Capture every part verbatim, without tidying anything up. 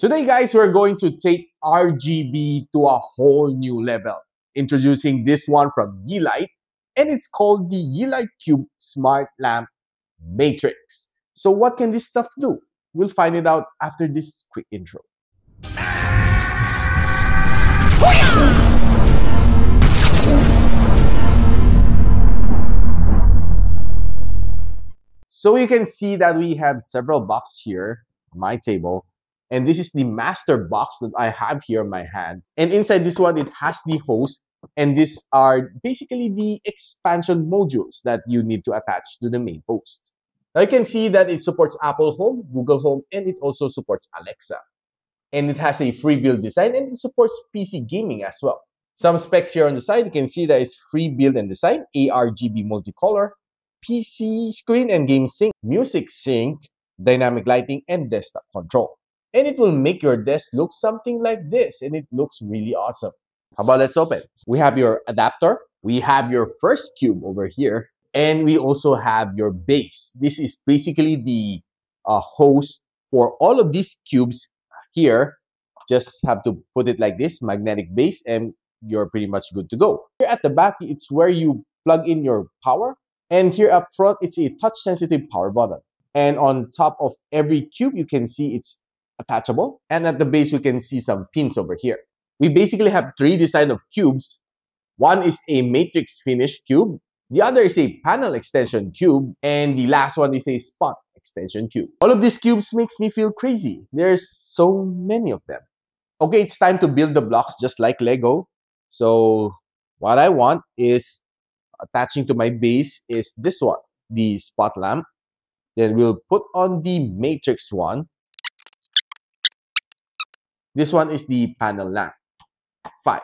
Today, guys, we're going to take R G B to a whole new level. Introducing this one from Yeelight, and it's called the Yeelight Cube Smart Lamp Matrix. So what can this stuff do? We'll find it out after this quick intro. So you can see that we have several boxes here on my table. And this is the master box that I have here in my hand. And inside this one, it has the host. And these are basically the expansion modules that you need to attach to the main host. Now you can see that it supports Apple Home, Google Home, and it also supports Alexa. And it has a free build design, and it supports P C gaming as well. Some specs here on the side, you can see that it's free build and design, A R G B multicolor, P C screen and game sync, music sync, dynamic lighting, and desktop control. And it will make your desk look something like this. And it looks really awesome. How about let's open? We have your adapter. We have your first cube over here. And we also have your base. This is basically the uh, host for all of these cubes here. Just have to put it like this, magnetic base, and you're pretty much good to go. Here at the back, it's where you plug in your power. And here up front, it's a touch-sensitive power button. And on top of every cube, you can see it's attachable, and at the base, we can see some pins over here. We basically have three designs of cubes. One is a matrix finish cube, the other is a panel extension cube, and the last one is a spot extension cube. All of these cubes makes me feel crazy. There's so many of them. Okay, it's time to build the blocks just like Lego. So what I want is attaching to my base is this one, the spot lamp. Then we'll put on the matrix one. This one is the panel lamp. Fine.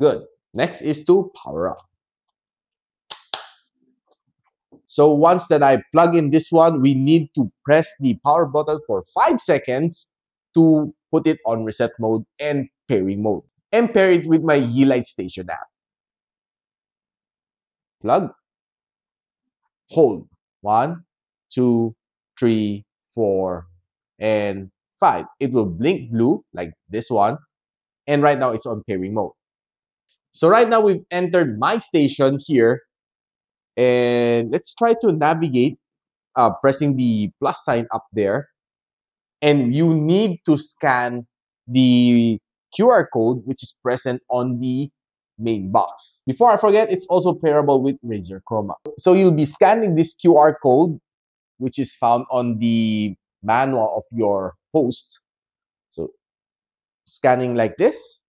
Good. Next is to power up. So once that I plug in this one, we need to press the power button for five seconds to put it on reset mode and pairing mode. And pair it with my Yeelight Station app. Plug. Hold. One, two, three, four, and five. It will blink blue like this one, and right now it's on pairing mode. So right now we've entered my station here, and let's try to navigate uh, pressing the plus sign up there, and you need to scan the Q R code which is present on the main box. Before I forget, it's also pairable with Razer Chroma. So you'll be scanning this Q R code which is found on the manual of your host. So scanning like this,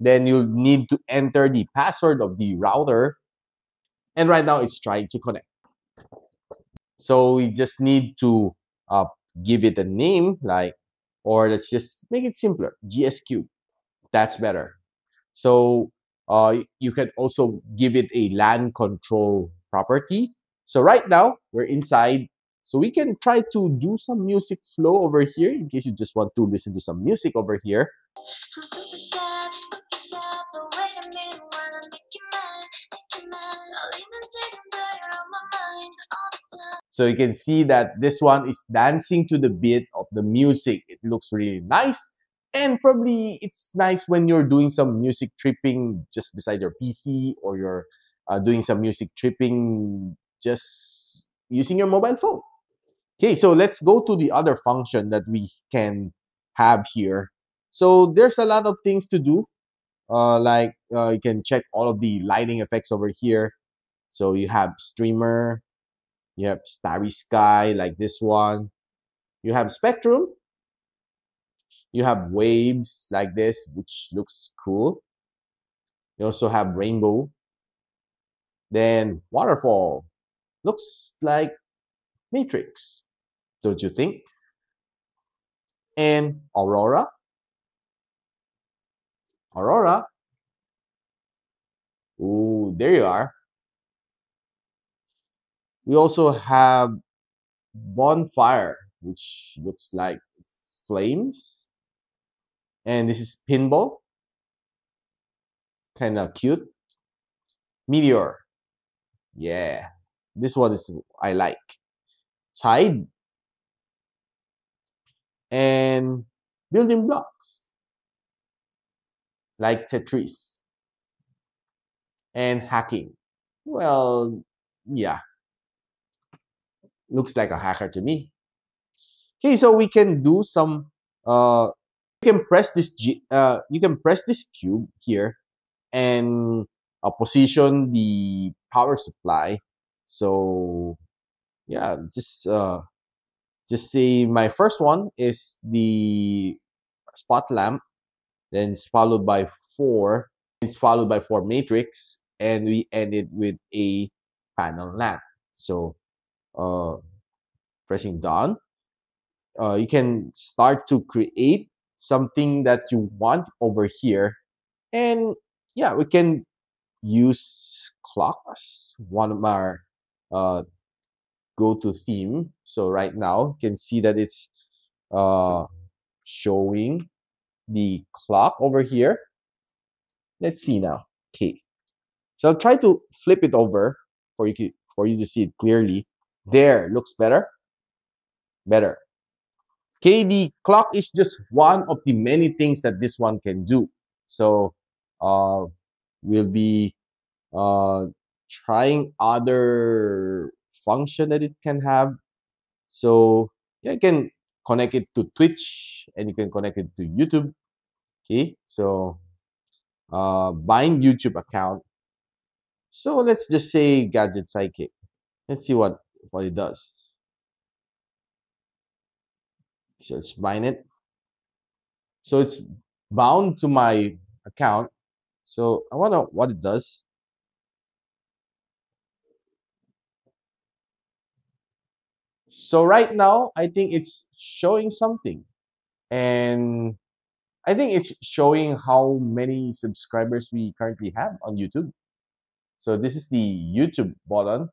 then you'll need to enter the password of the router, and right now it's trying to connect. So we just need to uh, give it a name, like, or let's just make it simpler, G S Q. That's better. So uh, you can also give it a LAN control property. So right now we're inside. So we can try to do some music flow over here in case you just want to listen to some music over here. So you can see that this one is dancing to the beat of the music. It looks really nice, and probably it's nice when you're doing some music tripping just beside your P C, or you're uh, doing some music tripping just using your mobile phone. Okay, so let's go to the other function that we can have here. So there's a lot of things to do. Uh, like uh, you can check all of the lighting effects over here. So you have streamer, you have starry sky like this one. You have spectrum. You have waves like this, which looks cool. You also have rainbow. Then waterfall. Looks like Matrix. Don't you think? And Aurora. Aurora. Ooh, there you are. We also have Bonfire, which looks like flames. And this is Pinball. Kind of cute. Meteor. Yeah. This one is I like. Tide. And building blocks like Tetris and hacking. Well, yeah, looks like a hacker to me. Okay, so we can do some. Uh, you can press this. G, uh, you can press this cube here, and uh, position the power supply. So, yeah, just uh, just see. My first one is the spot lamp. Then it's followed by four. It's followed by four matrix, and we ended with a panel lamp. So, uh, pressing done. Uh, you can start to create something that you want over here. And yeah, we can use clocks. One of our uh, go-to theme. So right now, you can see that it's uh, showing the clock over here. Let's see now. Okay. So I'll try to flip it over for you to, for you to see it clearly. There, looks better. Better. Okay, the clock is just one of the many things that this one can do. So uh, we'll be uh, trying other function that it can have. So yeah, you can connect it to Twitch and you can connect it to YouTube. Okay, so uh, bind YouTube account. So let's just say Gadget Sidekick. Let's see what, what it does. So let's bind it. So it's bound to my account. So I wonder what it does. So right now, I think it's showing something. And I think it's showing how many subscribers we currently have on YouTube. So this is the YouTube button.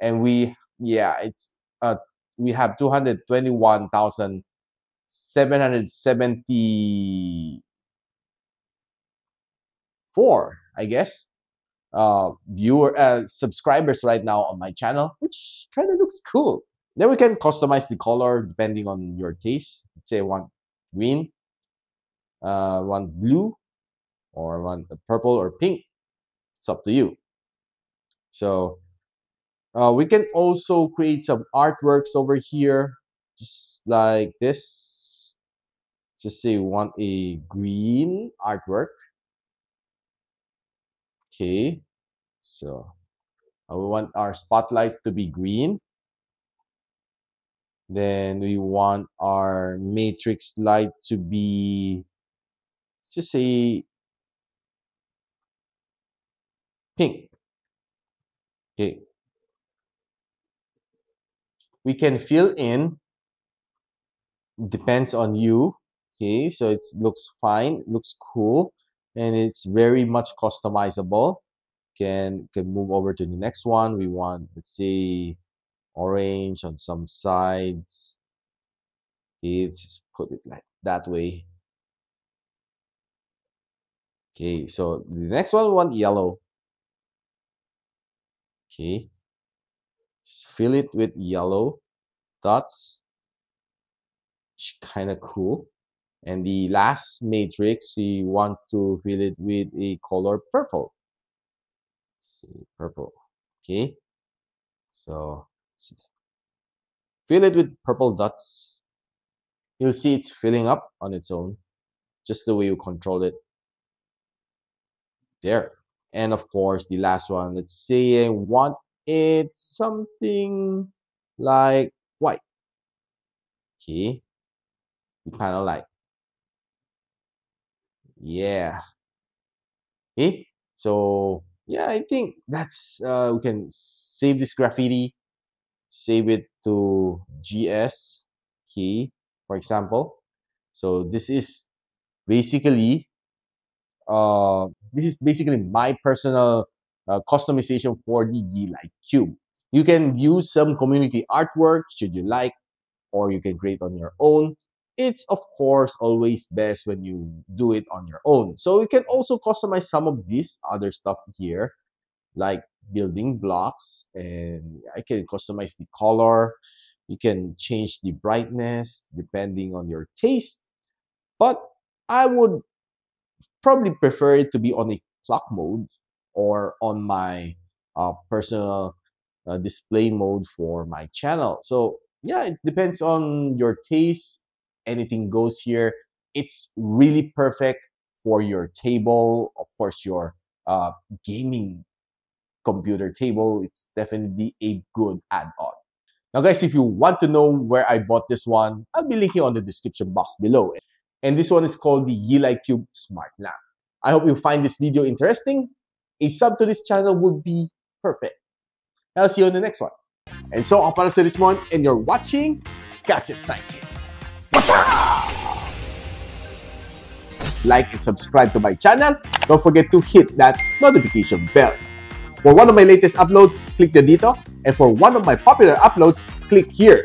And we, yeah, it's a we have two hundred twenty-one thousand seven hundred seventy-four, I guess, uh, viewer uh, subscribers right now on my channel, which kind of looks cool. Then we can customize the color depending on your taste. Let's say one green, uh, one blue, or one purple or pink. It's up to you. So. Uh, we can also create some artworks over here, just like this. Just say we want a green artwork. Okay, so uh, we want our spotlight to be green. Then we want our matrix light to be, let's just say, pink. Okay. We can fill in, depends on you. Okay, so it looks fine, looks cool, and it's very much customizable. Can can move over to the next one. We want, let's say, orange on some sides. Okay, let's just put it like that way. Okay, so the next one we want yellow. Okay. Fill it with yellow dots, which is kind of cool. And the last matrix, we want to fill it with a color purple. So purple, okay. So fill it with purple dots. You'll see it's filling up on its own, just the way you control it. There. And of course, the last one. Let's say I want. It's something like white. Okay. The panel light. Yeah. Okay. So, yeah, I think that's, uh, we can save this graffiti, save it to G S key, for example. So, this is basically, uh, this is basically my personal Uh, customization for the Yeelight Cube. You can use some community artwork should you like, or you can create on your own. It's of course always best when you do it on your own. So you can also customize some of this other stuff here, like building blocks, and I can customize the color. You can change the brightness depending on your taste. But I would probably prefer it to be on a clock mode or on my uh, personal uh, display mode for my channel. So yeah, it depends on your taste. Anything goes here. It's really perfect for your table. Of course, your uh, gaming computer table. It's definitely a good add-on. Now, guys, if you want to know where I bought this one, I'll be linking on the description box below. And this one is called the Yeelight Cube Smart Lamp. I hope you find this video interesting. A sub to this channel would be perfect. I'll see you on the next one. And so, I'm Parasirich Mon, and you're watching Gadget Sidekick. What's up? Like and subscribe to my channel. Don't forget to hit that notification bell. For one of my latest uploads, click the dito. And for one of my popular uploads, click here.